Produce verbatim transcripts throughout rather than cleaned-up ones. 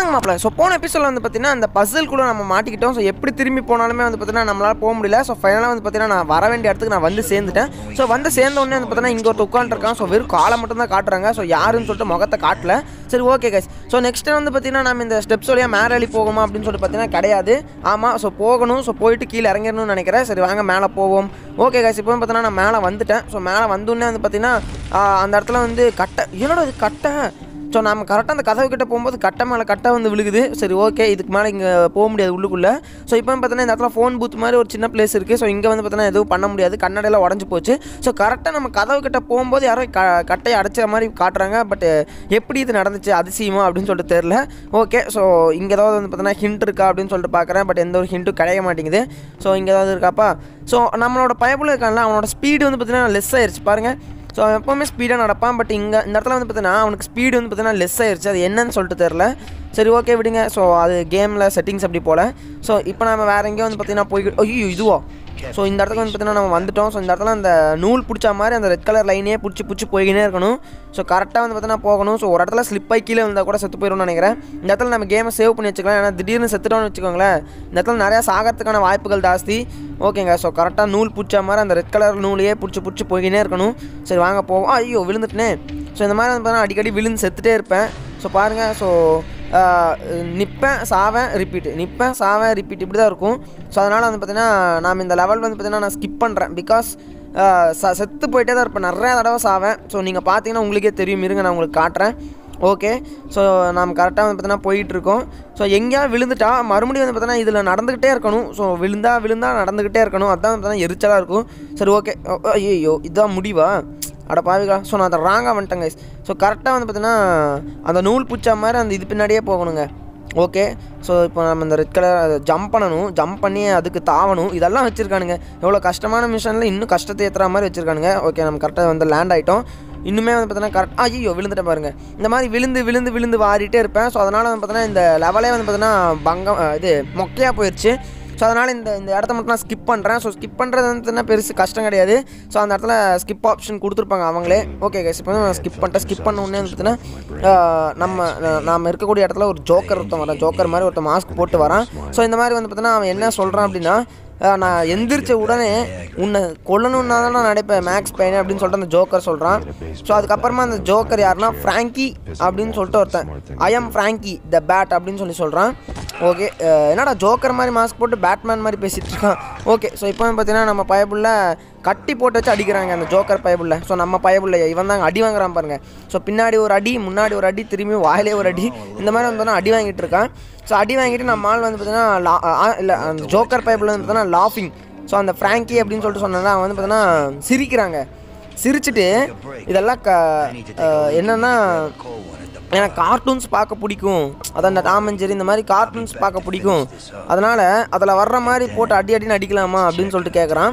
வாங்க மாப்ள. ஸோ போன எபிசோடில் வந்து பார்த்தீங்கன்னா அந்த பசல்குள்ளே நம்ம மாட்டிக்கிட்டோம். ஸோ எப்படி திரும்பி போனாலுமே வந்து பார்த்தீங்கன்னா நம்மளால் போக முடியல. ஸோ ஃபைனலாக வந்து பார்த்தீங்கன்னா நான் வர வேண்டிய இடத்துக்கு நான் வந்து சேர்ந்துட்டேன். ஸோ வந்து சேர்ந்த உடனே வந்து பார்த்தீங்கன்னா இங்கே ஒரு உட்காந்துருக்கான். ஸோ வெறும் காலை மட்டும் தான் காட்டுறாங்க. ஸோ யாருன்னு சொல்லிட்டு முகத்தை காட்டல. சரி okay guys. So next time வந்து பார்த்தீங்கன்னா நம்ம இந்த ஸ்டெப்ஸ் வழியாக மேலே அழி போகுமா அப்படின்னு சொல்லிட்டு பார்த்தீங்கன்னா கிடையாது. ஆமாம், ஸோ போகணும். ஸோ போயிட்டு கீழே இறங்கிடணும்னு நினைக்கிறேன். சரி வாங்க மேலே போவோம். ஓகே கைஸ், இப்போ வந்து பார்த்தீங்கன்னா நான் மேலே வந்துட்டேன். ஸோ மேலே வந்தோடனே வந்து பார்த்தீங்கன்னா அந்த இடத்துல வந்து கட்டை, என்னோட இது கட்டை. ஸோ நம்ம கரெக்டாக அந்த கதவு கிட்டே போகும்போது கட்டை மேலே கட்டை வந்து விழுகுது. சரி ஓகே, இதுக்கு மேலே இங்கே போக முடியாது உள்ளுக்குள்ளே. ஸோ இப்போ பார்த்தீங்கன்னா இந்த இடத்துல ஃபோன் பூத் மாதிரி ஒரு சின்ன பிளேஸ் இருக்குது. ஸோ இங்கே வந்து பார்த்தீங்கன்னா எதுவும் பண்ண முடியாது, கண்ணடையெல்லாம் உடஞ்சி போச்சு. ஸோ கரெக்டாக நம்ம கதவு கிட்டே போகும்போது யாரோ க கட்டையை அடைச்ச மாதிரி காட்டுறாங்க. பட் எப்படி இது நடந்துச்சு, அதிசயமா அப்படின்னு சொல்லிட்டு தெரில. ஓகே, ஸோ இங்கே ஏதாவது வந்து பார்த்தீங்கன்னா ஹிண்ட் இருக்கா அப்படின்னு சொல்லிட்டு பார்க்குறேன். பட் எந்த ஒரு ஹிண்ட்டும் கிடைக்க மாட்டேங்குது. ஸோ இங்கே ஏதாவது இருக்காப்பா. ஸோ நம்மளோட பயப்புள்ள இருக்காங்களா, அவனோட ஸ்பீடு வந்து பார்த்தீங்கன்னா லெஸ் ஆயிடுச்சு பாருங்கள். ஸோ அவன் எப்போவுமே ஸ்பீடாக நடப்பான். பட் இங்கே இந்த இடத்துல வந்து பார்த்தீங்கன்னா அவனுக்கு ஸ்பீடு வந்து பார்த்தீங்கன்னா லெஸ் ஆயிடுச்சு. அது என்னன்னு சொல்லிட்டு தெரில. சரி ஓகே விடுங்க. ஸோ அது கேமில் செட்டிங்ஸ் அப்படி போல். ஸோ இப்போ நம்ம வேறு எங்கேயும் வந்து பார்த்தீங்கன்னா போய்கிட்டு ஐயோ இதுவோ. ஸோ இந்த இடத்துக்கு வந்து பார்த்தீங்கன்னா நம்ம வந்துவிட்டோம். ஸோ இந்த இடத்துல அந்த நூல் பிடிச்ச மாதிரி அந்த ரெட் கலர் லைனே பிடிச்சி பிடிச்சி போய்கினே இருக்கணும். ஸோ கரெக்டாக வந்து பார்த்தீங்கன்னா போகணும். ஸோ ஒரு இடத்துல ஸ்லிப் ஆகி கீழே இருந்தால் கூட செத்து போயிடும்னு நினைக்கிறேன். இந்த இடத்துல நம்ம கேமை சேவ் பண்ணி வச்சுக்கலாம். ஏன்னா திடீர்னு செத்துட்டோம்னு வச்சுக்கோங்களேன், இந்த இடத்துல நிறையா சாகிறதுக்கான வாய்ப்புகள் ஜாஸ்தி. ஓகேங்க. ஸோ கரெக்டாக நூல் பிடிச்ச மாதிரி அந்த ரெட் கலர் நூலையே பிடிச்சி பிடிச்சி போய்கினே இருக்கணும். சரி வாங்க போவோம். ஐயோ விழுந்துட்டேனே. ஸோ இந்த மாதிரி வந்து பார்த்தீங்கன்னா அடிக்கடி விழுந்து செத்துட்டே இருப்பேன். ஸோ பாருங்கள். ஸோ நிற்பேன் சாவேன் ரிப்பீட்டு, நிற்பேன் சாவேன் ரிப்பீட் இப்படி தான் இருக்கும். ஸோ அதனால் வந்து பார்த்திங்கன்னா நாம் இந்த லெவல் வந்து பார்த்திங்கன்னா நான் ஸ்கிப் பண்ணுறேன். பிகாஸ் செத்து போயிட்டே தான் இருப்பேன், நிறையா தடவை சாவேன். ஸோ நீங்கள் பார்த்தீங்கன்னா உங்களுக்கே தெரியும். இருங்க நான் உங்களுக்கு காட்டுறேன். ஓகே, ஸோ நாம் கரெக்டாக வந்து பார்த்தீங்கன்னா போயிட்டுருக்கோம். ஸோ எங்கேயா விழுந்துட்டா மறுபடியும் வந்து பார்த்தீங்கன்னா இதில் நடந்துக்கிட்டே இருக்கணும். ஸோ விழுந்தா விழுந்தா நடந்துக்கிட்டே இருக்கணும். அதுதான் வந்து பார்த்தீங்கன்னா எரிச்சலாக இருக்கும். சரி ஓகே. ஐயோ இதுதான் முடிவா, அட பாவிக்கா. ஸோ நான் அதை ராங்காக வந்துட்டேன் கைஸ். ஸோ கரெக்டாக வந்து பார்த்தீங்கன்னா அந்த நூல் பிடிச்ச மாதிரி அந்த இது பின்னாடியே போகணுங்க. ஓகே, ஸோ இப்போ நம்ம இந்த ரெட் கலர் ஜம்ப் பண்ணணும், ஜம்ப் பண்ணி அதுக்கு தாவணும். இதெல்லாம் வச்சுருக்கானுங்க. எவ்வளோ கஷ்டமான மிஷனில் இன்னும் கஷ்டத்தை ஏற்றுற மாதிரி வச்சுருக்கானுங்க. ஓகே, நம்ம கரெக்டாக வந்து லேண்ட் ஆகிட்டோம். இன்னுமே வந்து பார்த்தீங்கன்னா கரெக்டாக ஐயோ விழுந்துட்டேன் பாருங்கள். இந்த மாதிரி விழுந்து விழுந்து விழுந்து வாரிட்டே இருப்பேன். ஸோ அதனால் வந்து பார்த்தீங்கன்னா இந்த லெவலே வந்து பார்த்தீங்கன்னா பங்கம் இது மொக்கையாக போயிடுச்சு. ஸோ அதனால் இந்த இந்த இடத்த மட்டும் நான் ஸ்கிப் பண்ணுறேன். ஸோ ஸ்கிப் பண்ணுறது வந்துன்னா பெருசு கஷ்டம் கிடையாது. ஸோ அந்த இடத்துல ஸ்கிப் ஆப்ஷன் கொடுத்துருப்பாங்க அவங்களே. ஓகே கைஸ், இப்போ நான் ஸ்கிப் பண்ணிட்டேன். ஸ்கிப் பண்ண உடனே வந்து பார்த்தீங்கன்னா நம்ம நாம் இருக்கக்கூடிய இடத்துல ஒரு ஜோக்கர் ஒருத்தன் வரான். ஜோக்கர் மாதிரி ஒருத்தன் மாஸ்க் போட்டு வரான். ஸோ இந்த மாதிரி வந்து பார்த்தீங்கன்னா அவன் என்ன சொல்கிறான் அப்படின்னா, நான் எந்திரிச்ச உடனே உன்னை கொல்லணுன்னா தான் நான் நடிப்பேன் மேக்ஸ் பெயின் அப்படின்னு சொல்லிட்டு அந்த ஜோக்கர் சொல்கிறான். ஸோ அதுக்கப்புறமா அந்த ஜோக்கர் யாருன்னா ஃப்ராங்கி அப்படின்னு சொல்லிட்டு ஒருத்தன் I am Frankie the bat அப்படின்னு சொல்லி சொல்கிறான். ஓகே, என்னடா ஜோக்கர் மாதிரி மாஸ்க் போட்டு பேட்மேன் மாதிரி பேசிகிட்டு இருக்கான். ஓகே, ஸோ இப்போ பார்த்தீங்கன்னா நம்ம பயபுள்ள கட்டி போட்டு வச்சு அடிக்கிறாங்க அந்த ஜோக்கர் பயபுள்ள. ஸோ நம்ம பயபுள்ள இவன் தான் அடி வாங்குறான் பாருங்கள். ஸோ பின்னாடி ஒரு அடி, முன்னாடி ஒரு அடி, திரும்பி வாயிலே ஒரு அடி, இந்த மாதிரி வந்தோன்னா அடி வாங்கிட்டு இருக்கான். ஸோ அடி வாங்கிட்டு நம்ம ஆள் வந்து பார்த்தீங்கன்னா இல்லை அந்த ஜோக்கர் பைப்பில் வந்து பார்த்தீங்கன்னா லாஃபிங். ஸோ அந்த ஃப்ராங்கி அப்படின்னு சொல்லிட்டு சொன்னேன்னா அவன் வந்து பார்த்தீங்கன்னா சிரிக்கிறாங்க. சிரிச்சுட்டு இதெல்லாம் க என்னென்னா எனக்கு கார்ட்டூன்ஸ் பார்க்க பிடிக்கும், அதான் இந்த டாம் அண்ட் ஜெரி இந்த மாதிரி கார்ட்டூன்ஸ் பார்க்க பிடிக்கும், அதனால் அதில் வர்ற மாதிரி போட்டு அடி அடின்னு அடிக்கலாமா அப்படின்னு சொல்லிட்டு கேட்குறான்.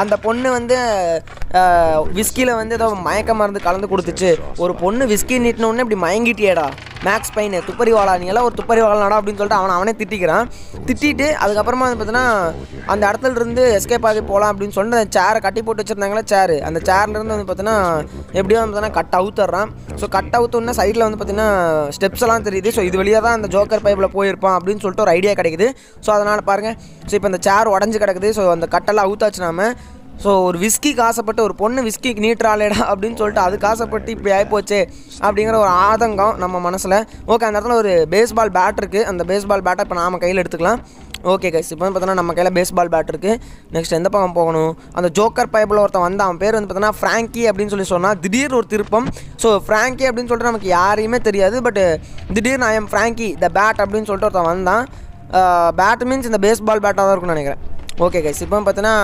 அந்த பொண்ணு வந்து விஸ்கியில் வந்து ஏதோ மயக்க மருந்து கலந்து கொடுத்துச்சு. ஒரு பொண்ணு விஸ்கி நீட்டினோடனே இப்படி மயங்கிட்டியேடா மேக்ஸ் பைன் துப்பறிவாளா, நீங்களாம் ஒரு துப்பறிவாளாடா அப்படின்னு சொல்லிட்டு அவனை அவனே திட்டிக்கிறான். திட்டிட்டு அதுக்கப்புறமா வந்து பார்த்தீங்கன்னா அந்த இடத்துல இருந்து எஸ்கேப் ஆகி போகலாம் அப்படின்னு சொல்லிட்டு அந்த சேரை கட்டி போட்டு வச்சுருந்தாங்களே சேரு, அந்த சேர்லேருந்து வந்து பார்த்தீங்கன்னா எப்படியோ வந்து பார்த்தீங்கன்னா கட் அவுத்துடுறான். ஸோ கட் அவுத்தோடனே சைடில் வந்து பார்த்தீங்கன்னா ஸ்டெப்ஸ் எல்லாம் தெரியுது. ஸோ இது வழியாக தான் அந்த ஜோக்கர் பைப்பில் போயிருப்பான் அப்படின்னு சொல்லிட்டு ஒரு ஐடியா கிடைக்குது. ஸோ அதனால் பாருங்கள். ஸோ இப்போ அந்த சேர் உடஞ்சி கிடக்குது. ஸோ அந்த கட்டெல்லாம் அவுத்தாச்சு நாம. ஸோ ஒரு விஸ்கிக்கு ஆசைப்பட்டு ஒரு பொண்ணு விஸ்கிக்கு நீட்டுறாளேடா அப்படின்னு சொல்லிட்டு அதுக்கு ஆசைப்பட்டு இப்படி ஆகிப்போச்சு அப்படிங்கிற ஒரு ஆதங்கம் நம்ம மனசில். ஓகே, அந்த இடத்துல ஒரு பேஸ்பால் பேட் இருக்குது. அந்த பேஸ்பால் பேட்டை இப்போ நாம் கையில் எடுத்துக்கலாம். ஓகே கைஸ், இப்போ வந்து பார்த்தோன்னா நம்ம கையில் பேஸ்பால் பேட் இருக்குது. நெக்ஸ்ட் எந்த பக்கம் போகணும், அந்த ஜோக்கர் பைப்பில் ஒருத்தன் வந்தான். அவன் பேர் வந்து பார்த்தோன்னா ஃப்ராங்கி அப்படின்னு சொல்லி சொன்னால் திடீர்னு ஒரு திருப்பம். ஸோ ஃப்ராங்கி அப்படின்னு சொல்லிட்டு நமக்கு யாரையுமே தெரியாது. பட்டு திடீர்னு I am Frankie the bat அப்படின்னு சொல்லிட்டு ஒருத்தன் வந்தான். பேட் மீன்ஸ் இந்த பேஸ்பால் பேட்டாக தான் இருக்கும்னு நினைக்கிறேன். ஓகே கைஸ், இப்போ பார்த்தீங்கன்னா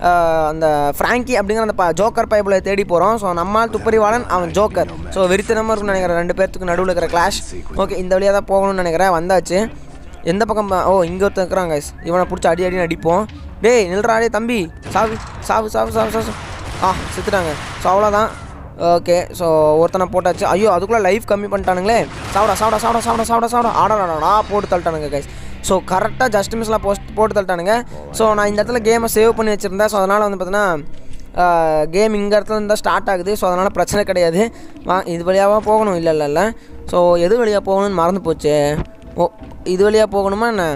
the Frankie Abdingan the Joker Pipe at Eddie Poron, so Namal Tupurivalan and Joker. So Virtinamer and Pet to Nadu like a clash. Okay, in the Via Pon and Grab and Dache. In the Pacamba, oh, Ingo Tankrang guys. You want to put Chadia in a depot? Day, Nilrade Tambi, Sav, Sav, Sav, Sav, Sav, Ah, Sitranga, Savala. Okay, so what can port acha ayyo adukla live kammi pantanangle savada savada savada savada savada savada aadana port thaltananga guys so correct ah just miss la post port thaltananga so na indha game save panni vechirundha so adanal vandu pathina game inga edathla irundha start agudhu so adanal prachana kedaiyadhu idu veliyava poganum illa illa illa so edu veliya poganum marandu poche oh idu veliya poganuma na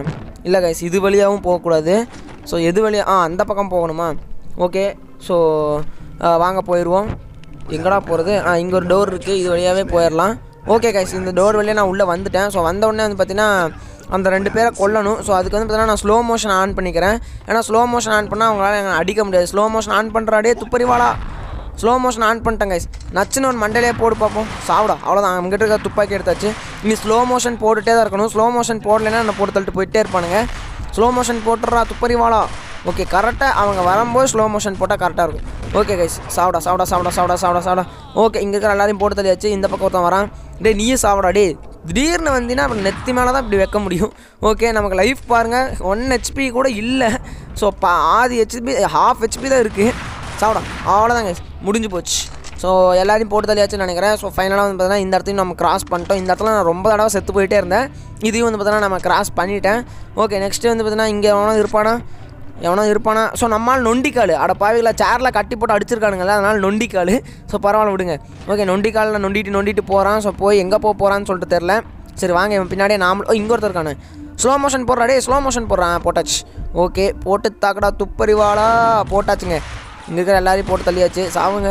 illa guys idu veliyavum poga kudadu so edu veliya ah andha pakkam poganuma okay so vaanga poiruvom எங்கடா போறது ஆ இங்க ஒரு door இருக்கு இது வழியாவே போயிரலாம் okay guys இந்த door வழியா நான் உள்ள வந்துட்டேன் சோ வந்த உடனே வந்து பாத்தீனா அந்த ரெண்டு பேரை கொல்லணும் சோ அதுக்கு வந்து பாத்தீனா நான் ஸ்லோ மோஷன் ஆன் பண்ணிக்கிறேன் ஏனா ஸ்லோ மோஷன் ஆன் பண்ணா அவங்களால அடிக்க முடியாது ஸ்லோ மோஷன் ஆன் பண்றாடே துப்பறிவாளா ஸ்லோ மோஷன் ஆன் பண்ணிட்டேன் गाइस நச்சனோட மண்டலையே போடு பாப்போம் சாவுடா அவ்வளவுதான் அங்கட்ட இருக்க துப்பாக்கி எடுத்தாச்சு நீ ஸ்லோ மோஷன் போட்டுட்டே தான் இருக்கணும் ஸ்லோ மோஷன் போடலனா நான் போட்டு தள்ளிட்டு போயிட்டே இருப்பானுங்க ஸ்லோ மோஷன் போட்றா துப்பறிவாளா Okay, correct. அவங்க வரும்போது ஸ்லோ மோஷன் போட்டா கரெக்ட்டா இருக்கும். Okay guys, சாவுடா சாவுடா சாவுடா சாவுடா சாவுடா சாவுடா. Okay, இங்க இருக்கற எல்லாரையும் போட்டு தள்ளியாச்சு. இந்த பக்கம் ஒருத்தன் வரான். டேய் நீயே சாவுடா டேய். திடீர்னு வந்தினா அப்ப நெத்தி மேல தான் இப்படி வைக்க முடியும். Okay, நமக்கு லைஃப் பாருங்க. one H P கூட இல்ல. சோ பாதி H P half H P தான் இருக்கு. சாவுடா. அவ்வளவுதான் guys. முடிஞ்சு போச்சு. சோ எல்லாரையும் போட்டு தள்ளியாச்சுன்னு நினைக்கிறேன். சோ ஃபைனலா வந்து பார்த்தா இந்த இடத்தையும் நம்ம கிராஸ் பண்ணிட்டோம். இந்த இடத்துல நான் ரொம்ப தடவை செத்து போயிட்டே இருந்தேன். இதையும் வந்து பார்த்தா நான் கிராஸ் பண்ணிட்டேன். Okay, next வந்து பார்த்தா இங்க எவனோ இருப்பானா? எவனோ இருப்பானா சோ நம்மால நொண்டிகால் அட பாவிகளா சேர்ல கட்டி போட்டு அடிச்சிருக்கானுங்கல அதனால நொண்டிகால் சோ பரவால விடுங்க ஓகே நொண்டிகால்ல நொண்டிட்டு நொண்டிட்டு போறான் சோ போய் எங்க போக போறான்னு சொல்லிட்டு தெரியல சரி வாங்க இவன் பின்னாடியே நாம இங்க ஒருத்தர் இருக்கானே ஸ்லோ மோஷன் போறா டேய் ஸ்லோ மோஷன் போறான் போட்டாச்சு ஓகே போட்டு தாக்கடா துப்பறிவாளா போட்டாச்சுங்க இங்க இருக்கற எல்லாரையும் போட்டு தள்ளியாச்சு சாவுங்க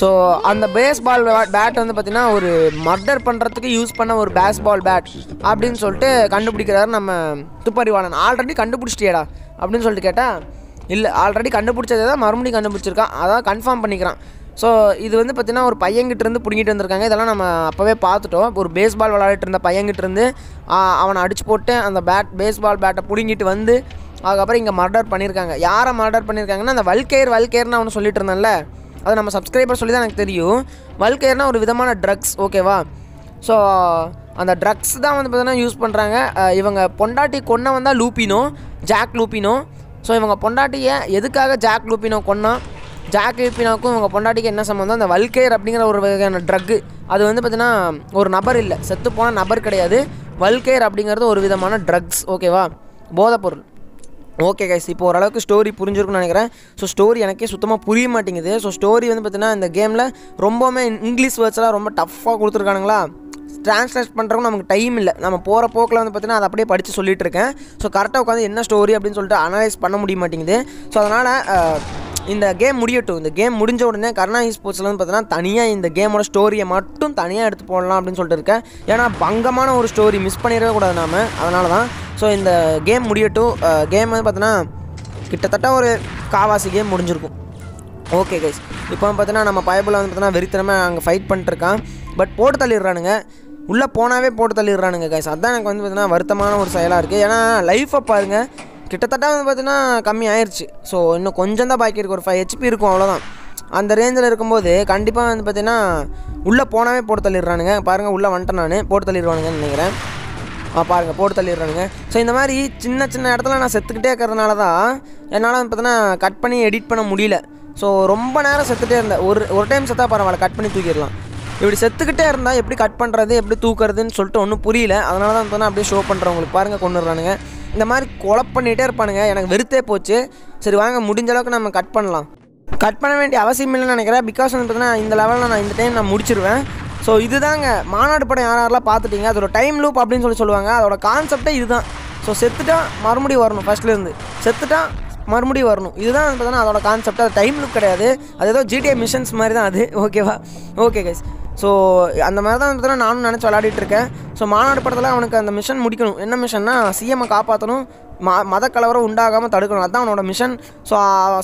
சோ அந்த baseball bat வந்து பார்த்தீனா ஒரு மர்டர் பண்றதுக்கு யூஸ் பண்ண ஒரு baseball bat அப்படினு சொல்லிட்டு கண்டுபிடிக்கறாரு நம்ம துப்பறிவாளன் ஆல்ரெடி கண்டுபிடிச்சிட்டியேடா அப்படினு சொல்லிட்டு கேட்டா இல்ல ஆல்ரெடி கண்டுபிடிச்சதே தான் மறுபடியும் கண்டுபிடிச்சிருக்கான் அத கன்ஃபார்ம் பண்ணிக்கிறான் சோ இது வந்து பாத்தினா ஒரு பையன் கிட்ட இருந்து புடிங்கிட்டு வந்திருக்காங்க இதெல்லாம் நம்ம அப்பவே பார்த்துட்டோம் ஒரு baseball விளையாடிட்டு இருந்த பையன் கிட்ட இருந்து அவனை அடிச்சு போட்டு அந்த பேட் baseball பேட்டை புடிங்கிட்டு வந்து அதுக்கு அப்புறம் இங்க மர்டர் பண்ணிருக்காங்க யாரை மர்டர் பண்ணிருக்காங்கன்னா அந்த வல்கேர் வல்கேர்னா அவனு சொல்லிட்டு இருந்தான்ல அது நம்ம சப்ஸ்கிரைபர் சொல்லி தான் எனக்கு தெரியும் வல்கேர்னா ஒரு விதமான ட்ரக்ஸ் ஓகேவா சோ அந்த ட்ரக்ஸ் தான் வந்து பாத்தினா யூஸ் பண்றாங்க இவங்க பொண்டாட்டி கொன்ன வந்தா லூபினோ ஜாக் லூபினோ சோ இவங்க பொண்டாட்டியே எதுக்காக ஜாக் லூபினோ கொன்னா ஜாக் லூபினோக்கு இவங்க பொண்டாட்டிக்கு என்ன சம்பந்தம் அந்த வல்கேர் அப்படிங்கற ஒரு வகையான ட்ரக் அது வந்து பார்த்தீனா ஒரு நபர் இல்ல செத்து போன நபர் கிடையாது வல்கேர் அப்படிங்கறது ஒரு விதமான ட்ரக்ஸ் ஓகேவா போதைப்பொருள் ஓகே गाइस இப்போ ஓரளவுக்கு ஸ்டோரி புரிஞ்சிருக்கும்னு நினைக்கிறேன் சோ ஸ்டோரி எனக்கு சுத்தமா புரிய மாட்டேங்குது சோ ஸ்டோரி வந்து பார்த்தீனா இந்த கேம்ல ரொம்பவே இங்கிலீஷ் வேர்ட்ஸ்லாம் ரொம்ப டஃப்பா கொடுத்திருக்கானுங்களா Translate பண்றதுக்கு நமக்கு டைம் இல்ல நம்ம போற போக்குல வந்து பாத்தீனா அத அப்படியே படிச்சு சொல்லிட்டு இருக்கேன் சோ கரெக்ட்டா உட்கார்ந்து என்ன ஸ்டோரி அப்படினு சொல்லிட்டு அனலைஸ் பண்ண முடிய மாட்டேங்குது சோ அதனால இந்த கேம் முடியட்டும் இந்த கேம் முடிஞ்ச உடனே கர்ணா ஈஸ்போர்ட்ஸ்ல வந்து பாத்தீனா தனியா இந்த கேமோட ஸ்டோரியை மட்டும் தனியா எடுத்து போடலாம் அப்படினு சொல்லிட்டு இருக்கேன் ஏனா பங்கமான ஒரு ஸ்டோரி மிஸ் பண்ணிரவே கூடாது நாம அதனால தான் சோ இந்த கேம் முடியட்டும் கேம் வந்து பாத்தீனா கிட்டத்தட்ட ஒரு காவாசி கேம் முடிஞ்சிருக்கும் ஓகே गाइस இப்போ பாத்தீனா நம்ம பைபிள்ல வந்து பாத்தீனா வெறித்தனமா அங்க ஃபைட் பண்ணிட்டு இருக்கான் பட் போட்டு தள்ளிடுறானுங்க உள்ள போனாவே போட்டு தள்ளிடுறானுங்க गाइस அதான் எனக்கு வந்து பார்த்தீனா வருத்தமான ஒரு செயலா இருக்கு ஏனா லைஃப் பாருங்க கிட்டத்தட்ட வந்து பார்த்தீனா கம்மி ஆயிருச்சு சோ இன்னும் கொஞ்சம் தான் பாக்கி இருக்கு ஒரு five H P இருக்கும் அவ்வளவுதான் அந்த ரேஞ்சில இருக்கும்போது கண்டிப்பா வந்து பார்த்தீனா உள்ள போனாவே போட்டு தள்ளிடுறானுங்க பாருங்க உள்ள வந்துட்ட நானே போட்டு தள்ளிடுவானுங்கன்னு நினைக்கிறேன் ஆ பாருங்க போட்டு தள்ளிடுறானுங்க சோ இந்த மாதிரி சின்ன சின்ன இடத்துல நான் செத்துக்கிட்டே இருக்கறனால தான் என்னால வந்து பார்த்தீனா கட் பண்ணி எடிட் பண்ண முடியல சோ ரொம்ப நேரம் செத்துட்டே இருந்தேன் ஒரு ஒரு டைம் செத்தா பரவாயில்லை கட் பண்ணி தூக்கிடலாம் இப்படி செத்துக்கிட்டே இருந்தா எப்படி கட் பண்றது எப்படி தூக்குறதுன்னு சொல்லிட்டு ஒண்ணு புரியல அதனால தான் வந்து அப்படியே ஷோ பண்றவங்களுக்கு பாருங்க கொன்னுறானுங்க இந்த மாதிரி கொலப் பண்ணிட்டே இருப்பானுங்க எனக்கு வெறுத்தே போச்சு சரி வாங்க முடிஞ்ச அளவுக்கு நம்ம கட் பண்ணலாம் கட் பண்ண வேண்டிய அவசியம் இல்லைன்னு நினைக்கிறேன் பிகாஸ் வந்து பார்த்தீனா இந்த லெவல்ல நான் இந்த டைம் நான் முடிச்சிடுவேன் சோ இதுதாங்க மாநாடு படம் யார் யாரெல்லாம் பார்த்துட்டீங்க அதோட டைம் லூப் அப்படின்னு சொல்லி சொல்லுவாங்க அதோட கான்செப்டே இதுதான் சோ செத்துட்டா மறுபடியும் வரணும் ஃபர்ஸ்ட்ல இருந்து செத்துட்டா மறுபடியும் வரணும் இதுதான் வந்து பார்த்தீனா அதோட கான்செப்ட் அது டைம் லூப் கிடையாது அது ஏதோ G T A மிஷன்ஸ் மாதிரி தான் அது ஓகேவா ஓகே गाइस So அந்த மாதிரி தான் வந்து நானும் நினைச்சு விளையாடிட்டு இருக்கேன். சோ மாநாடு படத்துல அவனுக்கு அந்த மிஷன் முடிக்கணும். என்ன மிஷன்னா சிஎம் காப்பாத்தணும், மத கலவரம் உண்டாகாம தடுக்கணும். அதான் அவனோட மிஷன். சோ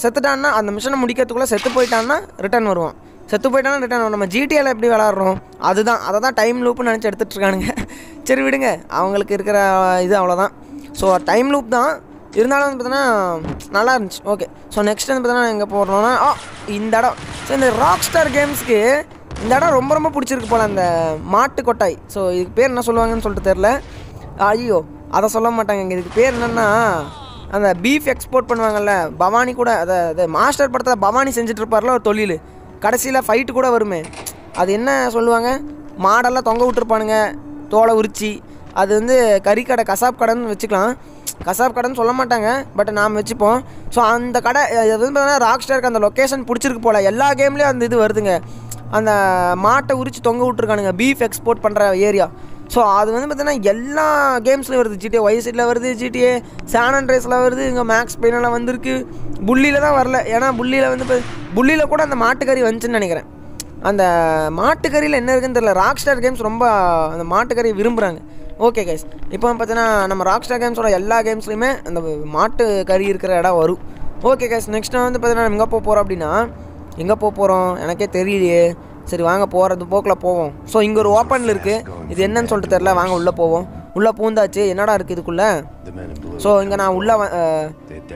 செத்துட்டான்னா அந்த மிஷனை முடிக்கிறதுக்குள்ள செத்து போயிட்டான்னா ரிட்டர்ன் வருவான். செத்து போயிட்டான்னா ரிட்டர்ன் வரும். நம்ம ஜிடிஏல எப்படி விளையாடுறோம் அதுதான், அதை தான் டைம் லூப்னு நினச்சி எடுத்துகிட்டு இருக்கானுங்க. சரி விடுங்க, அவங்களுக்கு இருக்கிற இது அவ்வளோதான். ஸோ டைம் லூப் தான் இருந்தாலும் வந்து பார்த்தோன்னா நல்லா இருந்துச்சு. ஓகே, ஸோ நெக்ஸ்ட் வந்து பார்த்தோன்னா எங்கே போடுறோன்னா ஆ இந்த இடம். ஸோ இந்த ராக் ஸ்டார் கேம்ஸ்க்கு இந்த இடம் ரொம்ப ரொம்ப பிடிச்சிருக்கு போல். அந்த மாட்டு கொட்டாய், ஸோ இதுக்கு பேர் என்ன சொல்லுவாங்கன்னு சொல்லிட்டு தெரில. ஐயோ அதை சொல்ல மாட்டாங்க இங்கே. இதுக்கு பேர் என்னென்னா அந்த பீஃப் எக்ஸ்போர்ட் பண்ணுவாங்கள்ல பவானி கூட, அதை அதை மாஸ்டர் படத்தை பவானி செஞ்சிட்ருப்பார்ல ஒரு தொழில். கடைசியில் ஃபைட்டு கூட வருமே, அது என்ன சொல்லுவாங்க, மாடெல்லாம் தொங்க விட்டுருப்பானுங்க தோலை உரிச்சி. அது வந்து கறிக்கடை கசாப் கடைன்னு வச்சுக்கலாம், கசாப் கடைன்னு சொல்ல மாட்டாங்க பட் நாம் வச்சுப்போம். ஸோ அந்த கடை அது வந்து பார்த்தீங்கன்னா ராக் ஸ்டாருக்கு அந்த லொக்கேஷன் பிடிச்சிருக்கு போல். எல்லா கேம்லேயும் அந்த இது வருதுங்க, அந்த மாட்டை உரித்து தொங்க விட்ருக்கானுங்க பீஃப் எக்ஸ்போர்ட் பண்ணுற ஏரியா. ஸோ அது வந்து பார்த்தீங்கன்னா எல்லா கேம்ஸ்லையும் வருது. ஜிடிஏ வைசிட்டில் வருது, ஜிடிஏ சான் அண்ட்ரேஸில் வருது, இங்கே மேக்ஸ் பெயினெல்லாம் வந்திருக்கு. புள்ளியில் தான் வரல, ஏன்னா புள்ளியில் வந்து இப்போ புள்ளியில் கூட அந்த மாட்டுக்கறி வந்துச்சுன்னு நினைக்கிறேன். அந்த மாட்டுக்கறியில் என்ன இருக்குன்னு தெரியல. ராக் ஸ்டார் கேம்ஸ் ரொம்ப அந்த மாட்டுக்கறி விரும்புகிறாங்க. ஓகே கைஸ், இப்போ பார்த்தீங்கன்னா நம்ம ராக் ஸ்டார் கேம்ஸோட எல்லா கேம்ஸ்லையுமே அந்த மாட்டுக்கறி இருக்கிற இடம் வரும். ஓகே கைஸ், நெக்ஸ்ட் வந்து பார்த்தீங்கன்னா நம்ம எங்கே போக போகிறோம் அப்படின்னா, எங்கே போக போகிறோம் எனக்கே தெரியலையே. சரி வாங்க, போகிறது போக்கில் போவோம். ஸோ இங்கே ஒரு ஓப்பனில் இருக்குது, இது என்னன்னு சொல்லிட்டு தெரில. வாங்க உள்ளே போவோம். உள்ளே பூந்தாச்சு. என்னடா இருக்குது இதுக்குள்ளே? ஸோ இங்கே நான் உள்ளே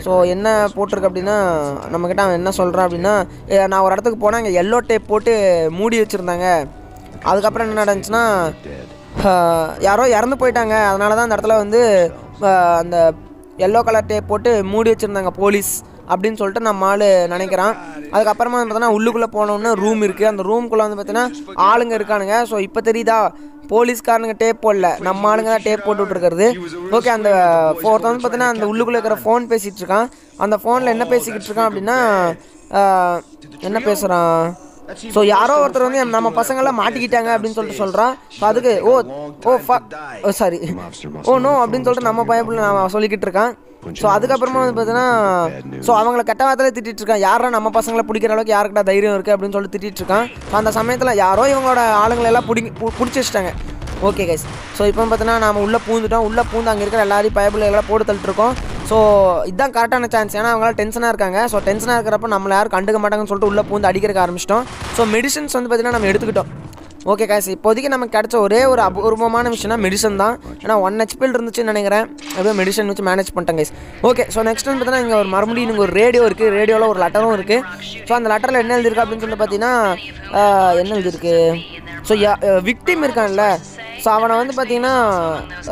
ஸோ என்ன போட்டிருக்கு அப்படின்னா, நம்மக்கிட்ட அவன் என்ன சொல்கிறான் அப்படின்னா, நான் ஒரு இடத்துக்கு போனால் இங்கே எல்லோ டேப் போட்டு மூடி வச்சுருந்தாங்க. அதுக்கப்புறம் என்ன நடந்துச்சுன்னா யாரோ இறந்து போயிட்டாங்க, அதனால தான் அந்த இடத்துல வந்து அந்த எல்லோ கலர் டேப் போட்டு மூடி வச்சுருந்தாங்க போலீஸ் அப்படின்னு சொல்லிட்டு நம்ம ஆள் நினைக்கிறான். அதுக்கப்புறமா வந்து பார்த்தோன்னா உள்ளுக்குள்ளே போனோம்னா ரூம் இருக்குது. அந்த ரூம்குள்ளே வந்து பார்த்தீங்கன்னா ஆளுங்க இருக்கானுங்க. ஸோ இப்போ தெரியுதா, போலீஸ்காரனுங்க டேப் போடல, நம்ம ஆளுங்க தான் டேப் போட்டு விட்டுருக்கிறது. ஓகே, அந்த ஃபோர்த் வந்து பார்த்தீங்கன்னா அந்த உள்ளுக்குள்ளே இருக்கிற ஃபோன் பேசிகிட்டு இருக்கான். அந்த ஃபோனில் என்ன பேசிக்கிட்டு இருக்கான் அப்படின்னா, என்ன பேசுகிறான், ஸோ யாரோ ஒருத்தர் வந்து நம்ம பசங்களாம் மாட்டிக்கிட்டாங்க அப்படின்னு சொல்லிட்டு சொல்கிறான். அதுக்கு ஓ ஓ ஓ சாரி ஓ நோ அப்படின்னு சொல்லிட்டு நம்ம பயப்பில் நான் சொல்லிக்கிட்டு இருக்கான். ஸோ அதுக்கப்புறமா வந்து பார்த்தீங்கன்னா ஸோ அவங்கள கெட்ட வார்த்தையில திட்டிகிட்டு இருக்கான். யாரா நம்ம பசங்களை பிடிக்கிற அளவுக்கு யாருக்கிட்ட தைரியம் இருக்குது அப்படின்னு சொல்லிட்டு திட்டிகிட்டு இருக்கான். ஸோ அந்த சமயத்தில் யாரோ இவங்களோட ஆளுங்களெல்லாம் பிடி பிடிச்சி வச்சுட்டாங்க. ஓகே கைஸ், ஸோ இப்போ பார்த்தீங்கன்னா நம்ம உள்ளே பூந்துட்டோம். உள்ளே பூந்து அங்கே இருக்கிற எல்லாரையும் பயப்பில் எல்லாம் போட்டு தள்ளிட்டுருக்கோம். ஸோ இதுதான் கரெக்டான சான்ஸ், ஏன்னா அவங்களாம் டென்ஷனாக இருக்காங்க. ஸோ டென்ஷனாக இருக்கிறப்ப நம்மளை யாரும் கண்டுக்க மாட்டாங்கன்னு சொல்லிட்டு உள்ளே பூந்து அடிக்கிறதுக்கு ஆரம்பிச்சிட்டோம். ஸோ மெடிசன்ஸ் வந்து பார்த்தீங்கன்னா நம்ம எடுத்துக்கிட்டோம். ஓகே கைஸ், இப்போதைக்கு நமக்கு கிடச்ச ஒரே ஒரு அபூர்வமான விஷயம்னா மெடிசன் தான். ஏன்னா ஒன் ஹெச்பியில் இருந்துச்சுன்னு நினைக்கிறேன், அப்படியே மெடிசன் வச்சு மேனேஜ் பண்ணிட்டேன் கைஸ். ஓகே, ஸோ நெக்ஸ்ட் வந்து பார்த்தீங்கன்னா இங்கே ஒரு மறுபடியும் இங்கே ஒரு ரேடியோ இருக்குது, ரேடியோவில் ஒரு லெட்டரும் இருக்குது. ஸோ அந்த லெட்டரில் என்ன எழுதிருக்கு அப்படின்னு சொல்லிட்டு பார்த்தீங்கன்னா என்ன எழுதிருக்கு, ஸோ விக்டிம் இருக்கான்ல, ஸோ அவனை வந்து பார்த்தீங்கன்னா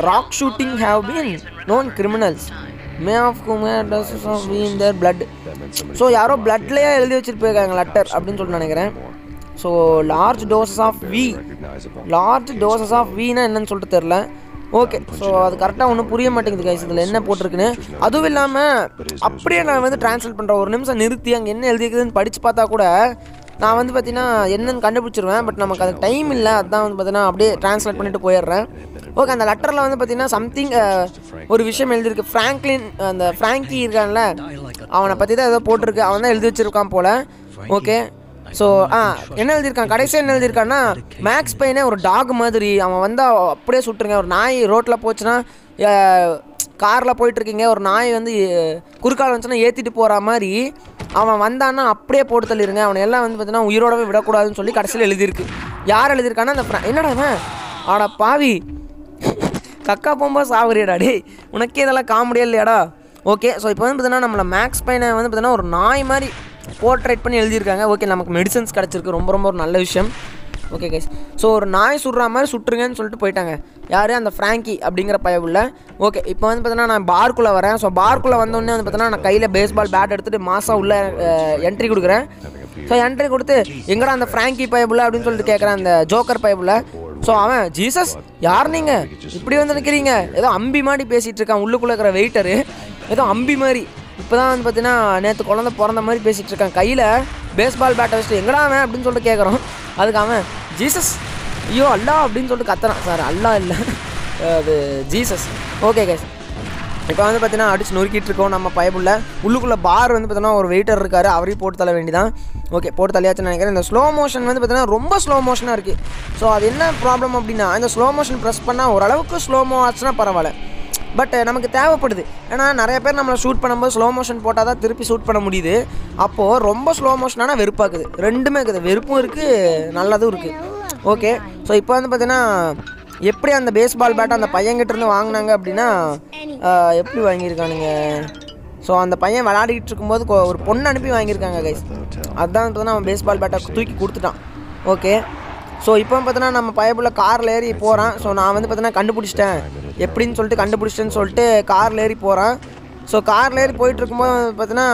rock shooting have been known criminals may of human their blood. So யாரோ பிளட்லேயே எழுதி வச்சுட்டு போயிருக்காங்க லெட்டர் அப்படின்னு சொல்லிட்டு நினைக்கிறேன். So large doses of V large doses of வீனா என்னன்னு சொல்லிட்டு தெரில. ஓகே, ஸோ அது கரெக்டாக ஒன்றும் புரிய மாட்டேங்குது கைஸ், இதில் என்ன போட்டிருக்குன்னு. அதுவும் இல்லாமல் அப்படியே நான் வந்து டிரான்ஸ்லேட் பண்ணுறேன். ஒரு நிமிஷம் நிறுத்தி அங்கே என்ன எழுதிக்குதுன்னு படித்து பார்த்தா கூட நான் வந்து பார்த்தீங்கன்னா என்னன்னு கண்டுபிடிச்சிருவேன். பட் நமக்கு அது டைம் இல்லை, அதுதான் வந்து பார்த்தீங்கன்னா அப்படியே டிரான்ஸ்லேட் பண்ணிட்டு போயிடுறேன். ஓகே, அந்த லெட்டரில் வந்து பார்த்தீங்கன்னா சம்திங் ஒரு விஷயம் எழுதியிருக்கு. ஃப்ராங்க்லின் அந்த ஃப்ராங்கி இருக்கான்ல, அவனை பற்றி தான் ஏதோ போட்டிருக்கு, அவன் தான் எழுதி வச்சுருக்கான் போல். ஓகே, ஸோ ஆ என்ன எழுதியிருக்கான் கடைசியாக என்ன எழுதியிருக்கான்னா, மேக்ஸ் பெயினே ஒரு டாக் மாதிரி, அவன் வந்தால் அப்படியே சுட்டுருங்க. ஒரு நாய் ரோட்டில் போச்சுன்னா, காரில் போயிட்டுருக்கீங்க ஒரு நாய் வந்து குறுக்கால் வந்துச்சுன்னா ஏற்றிட்டு போகிற மாதிரி அவன் வந்தான்னா அப்படியே போட்டு தள்ளிடுங்க, அவனை எல்லாம் வந்து பார்த்தீங்கன்னா உயிரோடவே விடக்கூடாதுன்னு சொல்லி கடைசியில் எழுதியிருக்கு. யார் எழுதியிருக்கான்னா அந்த என்னடாவன் ஆடா பாவி கக்கா போகும்போது சாகுறியடா டே, உனக்கே இதெல்லாம் காமெடியே இல்லையாடா. ஓகே, ஸோ இப்போ வந்து பார்த்தீங்கன்னா நம்மளை மேக்ஸ் பெயினை வந்து பார்த்தீங்கன்னா ஒரு நாய் மாதிரி போர்ட்ரேட் பண்ணி எழுதியிருக்காங்க. ஓகே, நமக்கு மெடிசன்ஸ் கிடச்சிருக்கு, ரொம்ப ரொம்ப ஒரு நல்ல விஷயம். ஓகே கைஸ், ஸோ ஒரு நாய் சுடுற மாதிரி சுட்டுருங்கன்னு சொல்லிட்டு போயிட்டாங்க யார், அந்த ஃப்ராங்கி அப்படிங்கிற பயவுள்ள. ஓகே, இப்போ வந்து பார்த்தீங்கன்னா நான் பார்க்குள்ளே வரேன். ஸோ பார்க்குள்ளே வந்தோடனே வந்து பார்த்தீங்கன்னா நான் கையில் பேஸ்பால் பேட் எடுத்துகிட்டு மாசா உள்ள என்ட்ரி கொடுக்குறேன். ஸோ என்ட்ரி கொடுத்து எங்கடா அந்த ஃப்ராங்கி பயவுள்ள அப்படின்னு சொல்லிட்டு கேட்குறேன், அந்த ஜோக்கர் பயவுள்ள. ஸோ அவன் ஜீசஸ் யார் நீங்கள் இப்படி வந்து நிற்கிறீங்க, ஏதோ அம்பி மாதிரி பேசிகிட்டு இருக்கான். உள்ளுக்குள்ளே இருக்கிற வெயிட்டரு ஏதோ அம்பி மாதிரி இப்போ தான் வந்து பார்த்தீங்கன்னா நேற்று குழந்தை பிறந்த மாதிரி பேசிகிட்டு இருக்கான், கையில் பேஸ்பால் பேட்டை வச்சுட்டு எங்கடா அவன் அப்படின்னு சொல்லிட்டு கேட்குறோம். அதுக்கு அவன் ஜீசஸ் ஐயோ அல்லா அப்படின்னு சொல்லிட்டு கத்துறான். சார் அல்லா இல்லை, அது ஜீசஸ். ஓகே கைஸ், இப்போ வந்து பார்த்தீங்கன்னா அடிச்சு நொறுக்கிட்டு இருக்கோம் நம்ம பயப்புள்ள உள்ளுக்குள்ளே பார் வந்து பார்த்தோன்னா ஒரு வெயிட்டர் இருக்காரு அவரையும் போட்டு தள்ள வேண்டிதான். ஓகே போட்டு தலையாச்சுன்னு நினைக்கிறேன். இந்த ஸ்லோ மோஷன் வந்து பார்த்தீங்கன்னா ரொம்ப ஸ்லோ மோஷனாக இருக்குது. ஸோ அது என்ன ப்ராப்ளம் அப்படின்னா இந்த ஸ்லோ மோஷன் ப்ரெஸ் பண்ணால் ஓரளவுக்கு ஸ்லோமோ ஆச்சுன்னா பரவாயில்ல, பட் நமக்கு தேவைப்படுது. ஏன்னா நிறைய பேர் நம்மளை ஷூட் பண்ணும்போது ஸ்லோ மோஷன் போட்டால் தான் திருப்பி ஷூட் பண்ண முடியுது. அப்போது ரொம்ப ஸ்லோ மோஷனானால் வெறுப்பாக்குது, ரெண்டுமே இருக்குது, வெறுப்பும் இருக்குது நல்லதும் இருக்குது. ஓகே ஸோ இப்போ வந்து பார்த்தீங்கன்னா எப்படி அந்த பேஸ்பால் பேட்டை அந்த பையன்கிட்டருந்து வாங்கினாங்க அப்படின்னா எப்படி வாங்கியிருக்கானுங்க, ஸோ அந்த பையன் விளையாடிக்கிட்டு இருக்கும்போது ஒரு பொண்ணு அனுப்பி வாங்கியிருக்காங்க கைஸ். அதுதான் பார்த்தோன்னா அவன் பேஸ்பால் பேட்டை தூக்கி கொடுத்துட்டான். ஓகே ஸோ இப்போ பார்த்தோன்னா நம்ம பயப்புள்ள காரில் ஏறி போகிறான். ஸோ நான் வந்து பார்த்தோன்னா கண்டுபிடிச்சிட்டேன் எப்படின்னு சொல்லிட்டு கண்டுபிடிச்சிட்டேன்னு சொல்லிட்டு காரில் ஏறி போகிறான். ஸோ காரில் ஏறி போயிட்டுருக்கும்போது பார்த்தோன்னா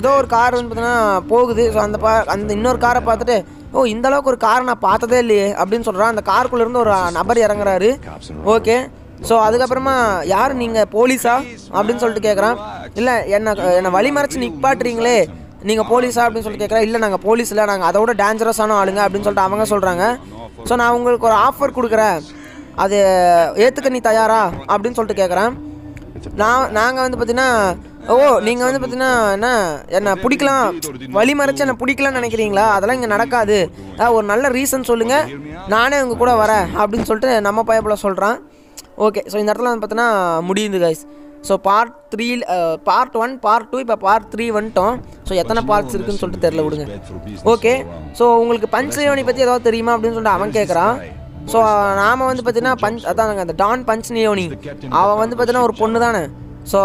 ஏதோ ஒரு கார் வந்து பார்த்தோன்னா போகுது. ஸோ அந்த பா அந்த இன்னொரு காரை பார்த்துட்டு ஓ இந்தளவுக்கு ஒரு காரை நான் பார்த்ததே இல்லையே அப்படின்னு சொல்கிறான். அந்த காருக்குள்ளேருந்து ஒரு நபர் இறங்குறாரு. ஓகே ஸோ அதுக்கப்புறமா யார் நீங்கள் போலீஸா அப்படின்னு சொல்லிட்டு கேட்குறான். இல்லை என்னை என்னை வழி மறைச்சி நிற்பாட்டுறீங்களே நீங்கள் போலீஸா அப்படின்னு சொல்லிட்டு கேட்குறேன். இல்லை நாங்கள் போலீஸ் இல்லை, நாங்கள் அதோட டேஞ்சரஸான ஆளுங்க அப்படின்னு சொல்லிட்டு அவங்க சொல்கிறாங்க. ஸோ நான் உங்களுக்கு ஒரு ஆஃபர் கொடுக்குறேன், அது ஏற்றுக்க நீ தயாரா அப்படின்னு சொல்லிட்டு கேட்குறேன். நான் நாங்கள் வந்து பார்த்தீங்கன்னா ஓ நீங்கள் வந்து பார்த்தீங்கன்னா என்ன என்னை பிடிக்கலாம் வழி மறைச்சி என்னை பிடிக்கலான்னு நினைக்கிறீங்களா, அதெல்லாம் இங்கே நடக்காது, ஒரு நல்ல ரீசன் சொல்லுங்கள் நானே உங்கள் கூட வரேன் அப்படின்னு சொல்லிட்டு நம்ம பயப்புள்ள சொல்கிறான். ஓகே ஸோ இந்த இடத்துல வந்து பார்த்தீங்கன்னா முடியுது guys. So part three part one part two இப்போ பார்ட் த்ரீ வந்துட்டோம். ஸோ எத்தனை பார்ட்ஸ் இருக்குதுன்னு சொல்லிட்டு தெரில விடுங்க. ஓகே ஸோ உங்களுக்கு பஞ்ச் நியோனி பற்றி ஏதாவது தெரியுமா அப்படின்னு சொல்லிட்டு அவன் கேட்குறான். ஸோ நாம் வந்து பார்த்தீங்கன்னா பஞ்ச் அதான் அந்த டான் பஞ்ச் நியோனி அவன் வந்து பார்த்தீங்கன்னா ஒரு பொண்ணு தானே. ஸோ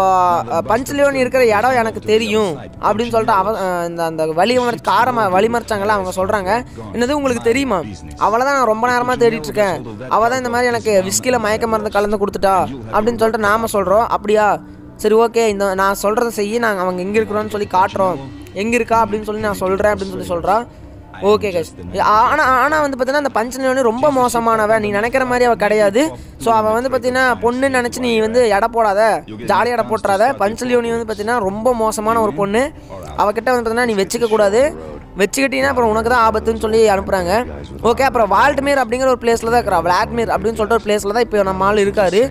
பஞ்ச் நியோனி இருக்கிற இடம் எனக்கு தெரியும் அப்படின்னு சொல்லிட்டு அவன் இந்த அந்த வழி மறைச்சு காரமாக வழி மறைச்சாங்கல்ல அவங்க சொல்கிறாங்க. என்னது உங்களுக்கு தெரியுமா, அவளை தான் நான் ரொம்ப நேரமாக தேடிட்டுருக்கேன், அவள் தான் இந்த மாதிரி எனக்கு விஸ்கியில் மயக்க மருந்து கலந்து கொடுத்துட்டா அப்படின்னு சொல்லிட்டு நாம் சொல்கிறோம். அப்படியா சரி ஓகே இந்த நான் சொல்கிறத செய்ய நாங்கள் அவங்க எங்கே இருக்கிறோன்னு சொல்லி காட்டுறோம், எங்கே இருக்கா அப்படின்னு சொல்லி நான் சொல்கிறேன் அப்படின்னு சொல்லி சொல்கிறான். ஓகே கைஸ் ஆனால் ஆனால் வந்து பார்த்தீங்கன்னா அந்த பஞ்ச் நியோனி ரொம்ப மோசமானவன், நீ நினைக்கிற மாதிரி அவள் கிடையாது. ஸோ அவன் வந்து பார்த்தீங்கன்னா பொண்ணு நினச்சி நீ வந்து எடை போடாத, ஜாலி எடை போட்டுறாத. பஞ்ச் நியோனி வந்து பார்த்தீங்கன்னா ரொம்ப மோசமான ஒரு பொண்ணு, அவகிட்ட வந்து பார்த்தீங்கன்னா நீ வச்சுக்கக்கூடாது, வச்சுக்கிட்டீங்கன்னா அப்புறம் உனக்கு தான் ஆபத்துன்னு சொல்லி அனுப்புகிறாங்க. ஓகே அப்புறம் வால்ட்மீர் அப்படிங்கிற ஒரு பிளேஸில் தான் இருக்கிறா, விளாட்மீர் அப்படின்னு சொல்லிட்டு ஒரு பிளேஸில் தான் இப்போ நம்ம ஆள் இருக்காரு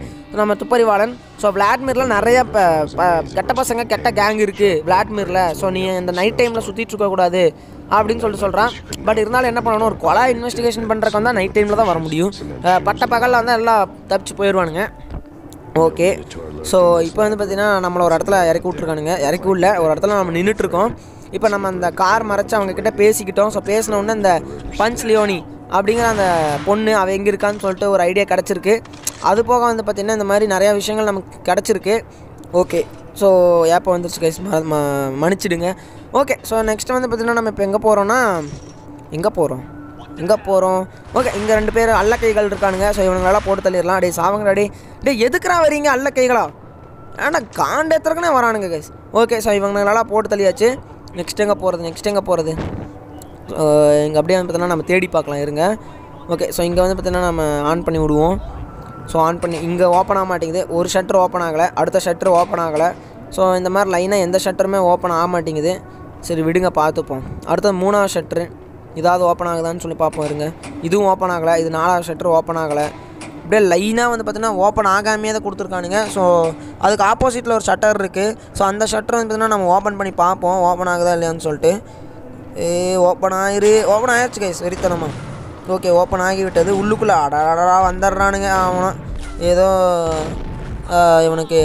நம்ம துப்பறிவாளன். ஸோ விளாட்மீரில் நிறைய கெட்ட பசங்க கெட்ட கேங் இருக்குது விளாட்மீரில். ஸோ நீ இந்த நைட் டைமில் சுற்றிட்டு இருக்கக்கூடாது அப்படின்னு சொல்லிட்டு சொல்கிறான். பட் இருந்தாலும் என்ன பண்ணணும், ஒரு கொலை இன்வெஸ்டிகேஷன் பண்ணுறக்கு வந்தால் நைட் டைமில் தான் வர முடியும், பட்ட பகலில் வந்தால் எல்லாம் தப்பிச்சு போயிடுவானுங்க. ஓகே ஸோ இப்போ வந்து பார்த்திங்கன்னா நம்மளை ஒரு இடத்துல இறக்கி விட்ருக்கானுங்க, இறக்கி விடல ஒரு இடத்துல நம்ம நின்றுட்டுருக்கோம். இப்போ நம்ம அந்த கார் மறைச்சி அவங்கக்கிட்ட பேசிக்கிட்டோம். ஸோ பேசினோடனே அந்த பஞ்ச் நியோனி அப்படிங்கிற அந்த பொண்ணு அவள் எங்கே இருக்கான்னு சொல்லிட்டு ஒரு ஐடியா கிடச்சிருக்கு. அது போக வந்து பார்த்திங்கன்னா இந்த மாதிரி நிறையா விஷயங்கள் நமக்கு கிடச்சிருக்கு. ஓகே ஸோ ஏப்போ வந்துருச்சு கைஸ், ம மன்னிச்சிடுங்க. ஓகே ஸோ நெக்ஸ்ட்டு வந்து பார்த்திங்கன்னா நம்ம இப்போ எங்கே போகிறோன்னா எங்கே போகிறோம் எங்கே போகிறோம் ஓகே இங்கே ரெண்டு பேர் அல்ல கைகள் இருக்கானுங்க. ஸோ இவனுங்களெல்லாம் போட்டு தள்ளிடலாம். அடே சாவங்க அடே டே எதுக்குறா வரீங்க அல்ல கைகளா, ஆனால் காண்டத்துக்குனே வரானுங்க கைஸ். ஓகே ஸோ இவங்களெல்லாம் போட்டு தள்ளியாச்சு. நெக்ஸ்ட் எங்கே போகிறது நெக்ஸ்ட் எங்கே போகிறது இங்கே அப்படியே வந்து பார்த்தீங்கன்னா நம்ம தேடி பார்க்கலாம் இருங்க. ஓகே ஸோ இங்கே வந்து பார்த்திங்கன்னா நம்ம ஆன் பண்ணி விடுவோம். ஸோ ஆன் பண்ணி இங்கே ஓப்பன் ஆக மாட்டேங்குது, ஒரு ஷட்டர் ஓப்பன் ஆகலை, அடுத்த ஷட்டர் ஓப்பன் ஆகலை. ஸோ இந்த மாதிரி லைனாக எந்த ஷட்டருமே ஓப்பன் ஆக மாட்டேங்குது. சரி விடுங்க பார்த்துப்போம். அடுத்தது மூணாவது ஷட்டரு இதாவது ஓப்பன் ஆகுதான்னு சொல்லி பார்ப்போம் இருங்க. இதுவும் ஓப்பன் ஆகலை, இது நாலாவது ஷட்டர் ஓப்பன் ஆகலை. அப்படியே லைனாக வந்து பார்த்திங்கன்னா ஓப்பன் ஆகாமையே தான் கொடுத்துருக்கானுங்க. ஸோ அதுக்கு ஆப்போசிட்டில் ஒரு ஷட்டர் இருக்குது. ஸோ அந்த ஷட்டர் வந்து பார்த்திங்கன்னா நம்ம ஓப்பன் பண்ணி பார்ப்போம் ஓப்பன் ஆகுதா இல்லையான்னு சொல்லிட்டு. ஏ ஓப்பன் ஆகிரு ஓப்பன் ஆகிடுச்சு கைஸ் வெறித்தனமா. ஓகே ஓப்பன் ஆகிவிட்டது. உள்ளுக்குள்ளே அடடா வந்துடுறானுங்க அவனா, ஏதோ இவனுக்கு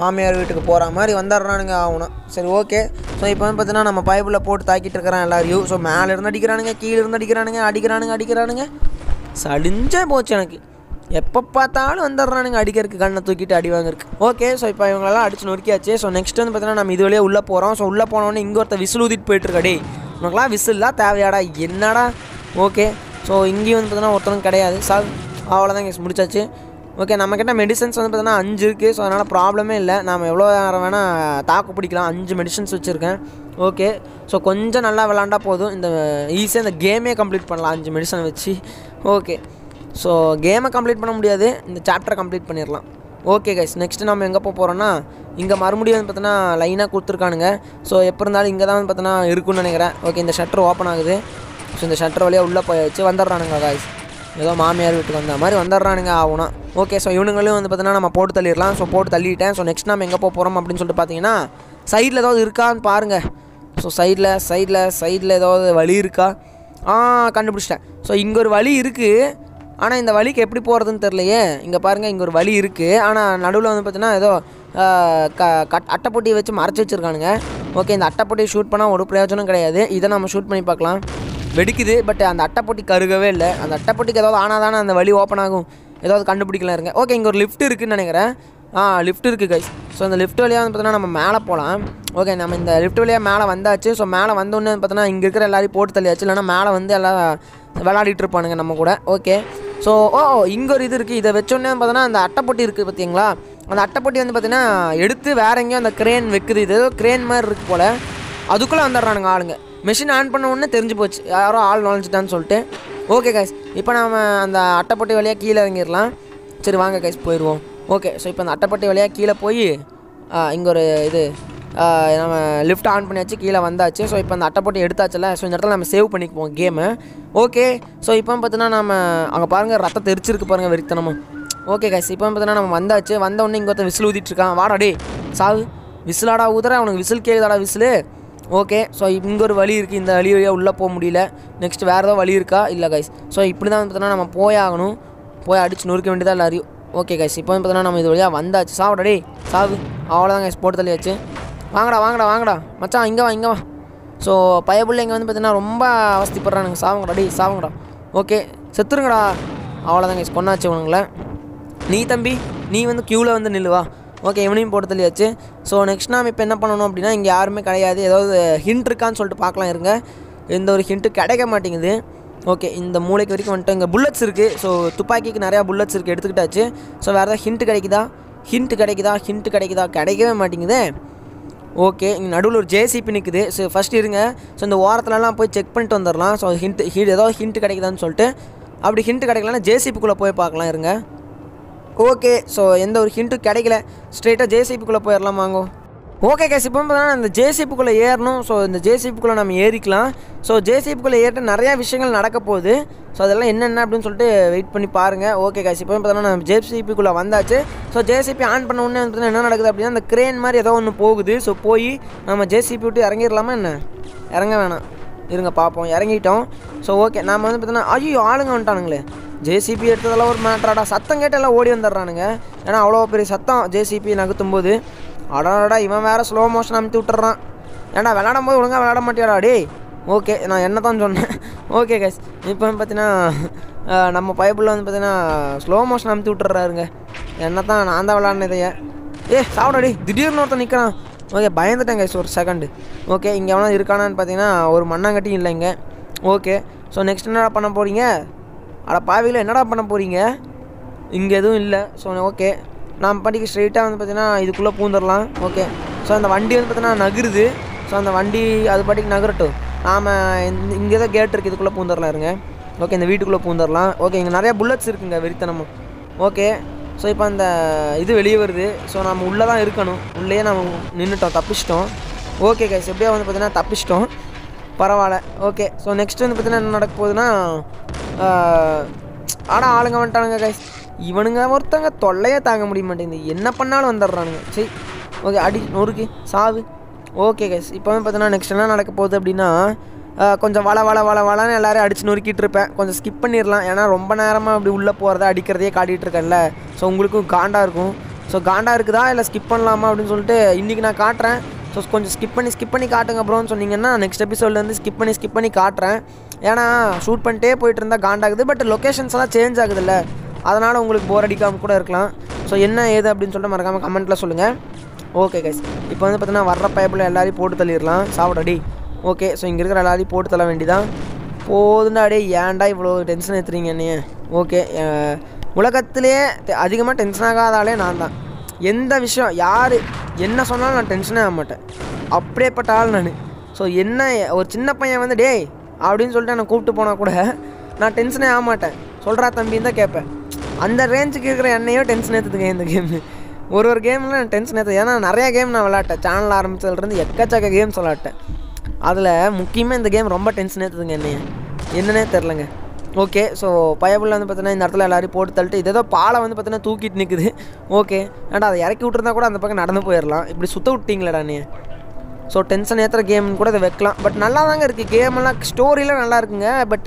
மாமியார் வீட்டுக்கு போகிற மாதிரி வந்துடுறானுங்க அவனா. சரி ஓகே ஸோ இப்போ வந்து பார்த்தீங்கன்னா நம்ம பைப்பில் போட்டு தாக்கிட்டு இருக்கிறான் எல்லாரையும். ஸோ மேலே இருந்து அடிக்கிறானுங்க, கீழே இருந்து அடிக்கிறானுங்க, அடிக்கிறானுங்க அடிக்கிறானுங்க சளிஞ்சே போச்சு எனக்கு. எப்போ பார்த்தாலும் வந்துடுறானுங்க அடிக்கிறதுக்கு, கண்ணை தூக்கிட்டு அடிவாங்க இருக்குது. ஓகே ஸோ இப்போ இவங்களெல்லாம் அடிச்சு நொறுக்கியாச்சு. ஸோ நெக்ஸ்ட் வந்து பார்த்தீங்கன்னா நம்ம இது வழியே உள்ளே போகிறோம். ஸோ உள்ளே போனோடனே இங்கே ஒருத்தர் விசில் ஊதிட்டு போயிட்டுருக்காடி, உனக்குலாம் விசில்லாம் தேவையாடா என்னடா. ஓகே ஸோ இங்கேயும் வந்து பார்த்தீங்கன்னா ஒருத்தரும் கிடையாது. சார் அவ்வளோதான் கேஸ் முடிச்சாச்சு. ஓகே நம்மக்கிட்ட மெடிசன்ஸ் வந்து பார்த்தீங்கன்னா அஞ்சு இருக்குது. ஸோ அதனால் ப்ராப்ளமே இல்லை, நம்ம எவ்வளோ நேரம் வேணால் தாக்கு பிடிக்கலாம். அஞ்சு மெடிசன்ஸ் வச்சுருக்கேன். ஓகே ஸோ கொஞ்சம் நல்லா விளாண்டா போதும், இந்த ஈஸியாக இந்த கேமே கம்ப்ளீட் பண்ணலாம் அஞ்சு மெடிசன் வச்சு. ஓகே ஸோ கேமை கம்ப்ளீட் பண்ண முடியாது, இந்த சாப்டரை கம்ப்ளீட் பண்ணிடலாம். ஓகே கைஸ் நெக்ஸ்ட்டு நம்ம எங்கே போக போகிறோன்னா இங்கே மறுபடியும் வந்து பார்த்தீங்கன்னா லைனாக கொடுத்துருக்கானுங்க. ஸோ எப்போ இருந்தாலும் இங்கே தான் வந்து பார்த்தீங்கன்னா இருக்குன்னு நினைக்கிறேன். ஓகே இந்த ஷட்டர் ஓப்பன் ஆகுது. ஸோ இந்த ஷட்டர் வழியாக உள்ளே போயாச்சு, வந்துடுறானுங்க காய்ஸ். ஏதோ மாமியார் வீட்டுக்கு வந்த மாதிரி வந்தறானுங்க ஆவணும். ஓகே ஸோ இவனுங்களும் வந்து பார்த்தீங்கன்னா நம்ம போட்டு தள்ளிடலாம். ஸோ போட்டு தள்ளிட்டேன். ஸோ நெக்ஸ்ட் நம்ம எங்கே போக போகிறோம் அப்படின்னு சொல்லிட்டு பார்த்தீங்கன்னா சைடில் ஏதாவது இருக்கான்னு பாருங்கள். ஸோ சைடில் சைடில் சைடில் ஏதாவது வழி இருக்கா? ஆ கண்டுபிடிச்சிட்டேன். ஸோ இங்கே ஒரு வழி இருக்குது, ஆனால் இந்த வழிக்கு எப்படி போகிறதுன்னு தெரியலையே. இங்கே பாருங்கள், இங்கே ஒரு வழி இருக்குது, ஆனால் நடுவில் வந்து பார்த்தீங்கன்னா ஏதோ க கட் அட்டைப்பொட்டியை வச்சு மறைச்சி வச்சுருக்கானுங்க. ஓகே, இந்த அட்டைப்பொட்டியை ஷூட் பண்ணால் ஒரு பிரயோஜனம் கிடையாது. இதை நம்ம ஷூட் பண்ணி பார்க்கலாம். வெடிக்குது, பட் அந்த அட்டைப்பொட்டி கருகவே இல்லை. அந்த அட்டைப்பொட்டிக்கு ஏதாவது ஆனால் தானே அந்த வழி ஓப்பன் ஆகும், ஏதாவது கண்டுபிடிக்கலாம் இருங்க. ஓகே, இங்கே ஒரு லிஃப்ட் இருக்குதுன்னு நினைக்கிறேன். ஆ லிஃப்ட் இருக்குது கைஸ். ஸோ அந்த லிஃப்ட் வழியாக வந்து பார்த்தீங்கன்னா நம்ம மேலே போகலாம். ஓகே, நம்ம இந்த லிஃப்ட் வழியாக மேலே வந்தாச்சு. ஸோ மேலே வந்தோடனே பார்த்தோன்னா இங்கே இருக்கிற எல்லாரையும் போட்டு தள்ளியாச்சு, இல்லைனா மேலே வந்து எல்லாம் விளையாடிட்டு இருப்பானுங்க நம்ம கூட. ஓகே, ஸோ ஓ இங்கே ஒரு இது இருக்குது, இதை வச்சோடனே பார்த்தோன்னா அந்த அட்டைப்பொட்டி இருக்குது பார்த்தீங்களா. அந்த அட்டைப்பொட்டி வந்து பார்த்தீங்கன்னா எடுத்து வேறு எங்கேயும் அந்த க்ரேன் வைக்குது. இது ஏதோ க்ரேன் மாதிரி இருக்குது போல். அதுக்குள்ளே வந்துடுறானுங்க ஆளுங்க. மிஷின் ஆன் பண்ண உடனே தெரிஞ்சு போச்சு, யாரோ ஆள் நுழைஞ்சிட்டான்னு சொல்லிட்டு. ஓகே கைஸ், இப்போ நம்ம அந்த அட்டைப்பொட்டி வழியாக கீழே இறங்கிடலாம். சரி வாங்க கைஸ் போயிடுவோம். ஓகே, ஸோ இப்போ அந்த அட்டைப்பொட்டி வழியாக கீழே போய் இங்கே ஒரு இது நம்ம லிஃப்ட் ஆன் பண்ணியாச்சு, கீழே வந்தாச்சு. ஸோ இப்போ அந்த அட்டைப்பொட்டி எடுத்தாச்சுல்ல. ஸோ இந்த இடத்துல நம்ம சேவ் பண்ணிக்குவோம் கேமு. ஓகே, ஸோ இப்போ பார்த்தீங்கன்னா நம்ம அங்கே பாருங்கள் ரத்தம் தெரிச்சிருக்கு பாருங்கள் வெறித்தனமும். ஓகே கைஸ், இப்போ பார்த்தீங்கன்னா நம்ம வந்தாச்சு. வந்தோடனே இங்கே ஒருத்தன் விசில் ஊதிட்டுருக்கான். வாடா டே சாவு, விசிலாடா ஊதுற, அவனுக்கு விசில் கேட்குதாடா விசிலு. ஓகே, ஸோ இங்கே ஒரு வழி இருக்குது, இந்த வழி வழியாக உள்ளே போக முடியல. நெக்ஸ்ட் வேறு ஏதாவது வழி இருக்கா? இல்லை கைஸ், ஸோ இப்படி தான் வந்து பார்த்தீங்கன்னா நம்ம போயாகணும், போய் அடிச்சு நொறுக்க வேண்டியதாக எல்லாரையும். ஓகே கைஸ், இப்போ வந்து பார்த்தீங்கன்னா நம்ம இது வழியாக வந்தாச்சு. சாவுடா டே சாவு, அவ்வளோதான் கைஸ் போட்டு தள்ளியாச்சு. வாங்கடா வாங்கடா வாங்கடா மச்சான், இங்கே வா இங்கே வா. ஸோ பயப்பிள்ளைங்க வந்து பார்த்தீங்கன்னா ரொம்ப அவஸ்திப்படுறானுங்க. சாவுங்கடா டே சாவுங்கடா. ஓகே செத்துருங்கடா, அவ்வளோதான் கைஸ் கொண்டாச்சு உனங்களை. நீ தம்பி நீ வந்து க்யூவில் வந்து நில்லுவா. ஓகே, இவனையும் போட்டு தள்ளியாச்சு. ஸோ நெக்ஸ்ட் நாம் இப்போ என்ன பண்ணணும் அப்படின்னா, இங்கே யாருமே கிடையாது, ஏதாவது ஹிண்ட் இருக்கான்னு சொல்லிட்டு பார்க்கலாம் இருங்க. எந்த ஒரு ஹிண்ட்டும் கிடைக்க மாட்டேங்குது. ஓகே, இந்த மூளைக்கு வரைக்கும் வந்துட்டு இங்கே புல்லட்ஸ் இருக்குது. ஸோ துப்பாக்கிக்கு நிறையா புல்லட்ஸ் இருக்குது, எடுத்துக்கிட்டாச்சு. ஸோ வேறு ஏதாவது ஹிண்ட்டு கிடைக்குதா ஹிண்ட்டு கிடைக்குதா ஹிண்ட்டு கிடைக்குதா கிடைக்கவே மாட்டேங்குது. ஓகே, இங்கே நடுவில் ஒரு ஜேசிபி நிற்குது. ஸோ ஃபஸ்ட் இருங்க, ஸோ இந்த ஓரத்துலலாம் போய் செக் பண்ணிட்டு வந்துடலாம். ஸோ ஹிண்ட் ஹீ ஏதாவது ஹிண்ட்டு கிடைக்குதான்னு சொல்லிட்டு. அப்படி ஹிண்ட்டு கிடைக்கலன்னா ஜேசிபிக்குள்ளே போய் பார்க்கலாம் இருங்க. ஓகே, ஸோ எந்த ஒரு ஹிண்ட்டும் கிடைக்கல, ஸ்ட்ரெயிட்டாக ஜேசிபிக்குள்ளே போயிடலாம் வாங்கோ. ஓகே கைஸ், இப்போ பார்த்தீங்கன்னா அந்த ஜேசிபிக்குள்ளே ஏறணும். ஸோ இந்த ஜேசிபிக்குள்ளே நம்ம ஏறிக்கலாம். ஸோ ஜேசிபிக்குள்ளே ஏறிட்டு நிறையா விஷயங்கள் நடக்க போகுது. ஸோ அதெல்லாம் என்னென்ன அப்படின்னு சொல்லிட்டு வெயிட் பண்ணி பாருங்கள். ஓகே கைஸ், இப்போ பார்த்தீங்கன்னா நம்ம ஜேசிபிக்குள்ளே வந்தாச்சு. ஸோ ஜேசிபி ஆன் பண்ண உடனே பார்த்தீங்கன்னா என்ன நடக்குது அப்படின்னா, அந்த க்ரேன் மாதிரி ஏதோ ஒன்று போகுது. ஸோ போய் நம்ம ஜேசிபி விட்டு இறங்கிடலாமா என்ன? இறங்க வேணாம் இருங்க, பார்ப்போம். இறங்கிட்டோம். ஸோ ஓகே, நாம் வந்து பார்த்தீங்கன்னா ஐயோ ஆளுங்க வந்துட்டானுங்களே. ஜேசிபி எடுத்ததெல்லாம் ஒரு மேட்ராடா, சத்தம் கேட்டு எல்லாம் ஓடி வந்துடுறானுங்க. ஏன்னா அவ்வளோ பெரிய சத்தம் ஜேசிபி நகர்த்தும் போது. அடாடா இவன் வேறு ஸ்லோ மோஷன் அமுத்தி விட்டுறான். ஏன்னா விளையாடும் போது ஒழுங்காக விளையாட மாட்டியாடா டே. ஓகே, நான் என்ன தான் சொன்னேன். ஓகே கைஸ், இப்போ வந்து பார்த்தீங்கன்னா நம்ம பைப்பில் வந்து பார்த்தீங்கன்னா ஸ்லோ மோஷன் அமுத்தி விட்டுறாருங்க. என்ன தான் நான் தான் விளையாடினதையே. ஏ சாப்பிடா டே, திடீர்னு ஒருத்தன் நிற்கிறான். ஓகே, பயந்துட்டேன் கைஸ் ஒரு செகண்டு. ஓகே, இங்கே எவனா இருக்கானான்னு பார்த்தீங்கன்னா ஒரு மண்ணாங்கட்டி இல்லை இங்கே. ஓகே, ஸோ நெக்ஸ்ட் என்னடா பண்ண போகிறீங்க? அட பாவியில் என்னடா பண்ண போகிறீங்க? இங்கே எதுவும் இல்லை. ஸோ ஓகே, நான் படிக்க ஸ்ட்ரெயிட்டாக வந்து பார்த்தீங்கன்னா இதுக்குள்ளே பூந்துடலாம். ஓகே, ஸோ அந்த வண்டி வந்து பார்த்தீங்கன்னா நகருது. ஸோ அந்த வண்டி அது பாட்டிக்கு நகரட்டும். நாம் இங்கே தான் கேட் இருக்குது, இதுக்குள்ளே பூந்துடலாம் இருங்க. ஓகே, இந்த வீட்டுக்குள்ளே பூந்துடலாம். ஓகே, இங்கே நிறையா புல்லட்ஸ் இருக்குங்க வெறித்தனமும். ஓகே, ஸோ இப்போ அந்த இது வெளியே வருது. ஸோ நம்ம உள்ளே தான் இருக்கணும். உள்ளேயே நம்ம நின்றுட்டோம், தப்பிச்சிட்டோம். ஓகே கைஸ், எப்படியா வந்து பார்த்தீங்கன்னா தப்பிச்சிட்டோம், பரவாயில்ல. ஓகே, ஸோ நெக்ஸ்ட் வந்து பார்த்தீங்கன்னா என்ன நடக்க போகுதுன்னா, ஆனால் ஆளுங்க வந்துட்டானுங்க கைஸ். இவனுங்க ஒருத்தவங்க தொல்லையே தாங்க முடிய மாட்டேங்குது, என்ன பண்ணாலும் வந்துடுறானுங்க. சரி ஓகே, அடி நொறுக்கு சாவு. ஓகே கைஸ், இப்போ பார்த்தீங்கன்னா நெக்ஸ்ட் என்ன நடக்க போகுது அப்படின்னா, கொஞ்சம் வள வள வள வளன்னு எல்லோரும் அடிச்சு நொறுக்கிட்டு இருப்பேன். கொஞ்சம் ஸ்கிப் பண்ணிடலாம், ஏன்னா ரொம்ப நேரமாக அப்படி உள்ளே போகிறத அடிக்கிறதையே காட்டிகிட்டு இருக்கேன்ல. ஸோ உங்களுக்கும் காண்டாக இருக்கும். ஸோ காண்டாக இருக்குதா இல்லை ஸ்கிப் பண்ணலாமா அப்படின்னு சொல்லிட்டு இன்றைக்கி நான் காட்டுறேன். ஸோ கொஞ்சம் ஸ்கிப் பண்ணி ஸ்கிப் பண்ணி காட்டுங்க ப்ரோன்னு சொன்னீங்கன்னா நெக்ஸ்ட் எபிசோட்லேருந்து ஸ்கிப் பண்ணி ஸ்கிப் பண்ணி காட்டுறேன். ஏன்னா ஷூட் பண்ணிட்டே போய்ட்டு இருந்தால் காண்டாகுது, பட் லொக்கேஷன்ஸ் எல்லாம் சேஞ்ச் ஆகுதுல்ல, அதனால் உங்களுக்கு போர் அடிக்காமல் கூட இருக்கலாம். ஸோ என்ன ஏது அப்படின்னு சொல்லிட்டு மறக்காமல் கமெண்ட்டில் சொல்லுங்கள். ஓகே கைஸ், இப்போ வந்து பார்த்தீங்கன்னா வர்ற பைப்பில் எல்லாரையும் போட்டு தள்ளிடலாம். சாப்பிடடி. ஓகே, ஸோ இங்கே இருக்கிற எல்லாரையும் போட்டு தள்ள வேண்டிதான். போதுண்டா டே, ஏன்டா இவ்வளோ டென்ஷன் ஏற்றுறீங்க என்னையே? ஓகே, உலகத்துலேயே அதிகமாக டென்ஷன் ஆகாதாலே நான் தான். எந்த விஷயம் யார் என்ன சொன்னாலும் நான் டென்ஷனே ஆக மாட்டேன், அப்படியேப்பட்ட ஆள் நான். ஸோ என்ன ஒரு சின்ன பையன் வந்து டே அப்படின்னு சொல்லிட்டு நான் கூப்பிட்டு போனால் கூட நான் டென்ஷனே ஆக மாட்டேன். சொல்கிறா தம்பின்னு தான் கேட்பேன். அந்த ரேஞ்சுக்கு இருக்கிற என்னையோ டென்ஷன் ஏற்றுதுங்க இந்த கேமு. ஒரு ஒரு கேமில் நான் டென்ஷன் ஏற்றுது, ஏன்னா நிறையா கேம் நான் விளாட்டேன். சேனல் ஆரம்பித்ததுலேருந்து எக்கச்சக்க கேம்ஸ் விளாட்டேன். அதில் முக்கியமாக இந்த கேம் ரொம்ப டென்ஷன் ஏற்றுதுங்க என்னைய, என்னன்னே தெரிலங்க. Okay, so Payable and Patana and Narthala report Telta, the Pala and Patana two kid Nikki. Okay, and other Yakutra and the Pakanadana Puerla, it is Sutu Tinglerani. So tension ether game, good at the Vecla, but Nalanga game like story and Alarga, but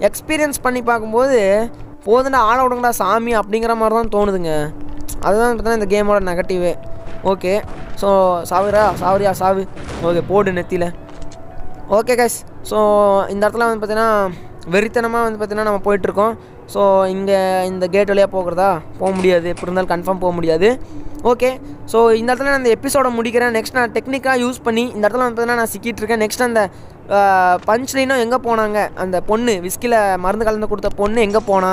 experience Pani Pakmode, both an all out on the Sami, Abdingram or Tonga. Other than the game or negative. Okay, so Savira, Savia, Savi, okay, Port in Ethila. Okay, guys, so in Narthala and Patana. வெரித்தனமா வந்து பார்த்தீனா நம்ம போயிட்டு இருக்கோம் so இங்க இந்த gate வழியா போகறதா போக முடியாது எப்பறனால कंफर्म போக முடியாது ஓகே சோ இந்த இடத்துல நான் இந்த எபிசோட முடிக்கிறேன் நெக்ஸ்ட் நான் டெக்னிக்கா யூஸ் பண்ணி இந்த இடத்துல வந்து பார்த்தீனா நான் சிக்கிட்டு இருக்கேன் நெக்ஸ்ட் அந்த பஞ்ச் லைனோ எங்க போனாங்க அந்த பொண்ணு விஸ்கில மருந்து கலந்து கொடுத்த பொண்ணு எங்க போனா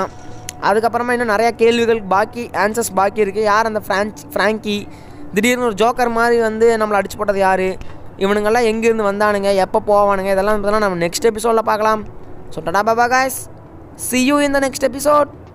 அதுக்கு அப்புறமா இன்னும் நிறைய கேள்விகள் பாக்கி ஆன்சர்ஸ் பாக்கி இருக்கு யார் அந்த பிரான்ச் பிராங்கி திடீர்னு ஒரு ஜோக்கர் மாதிரி வந்து நம்மள அடிச்சு போட்டது யாரு இவனுங்க எல்லாம் எங்க இருந்து வந்தானுங்க எப்ப போவானுங்க இதெல்லாம் பார்த்தீனா நம்ம நெக்ஸ்ட் எபிசோட்ல பார்க்கலாம் So, ta-da, bye-bye, guys. See you in the next episode.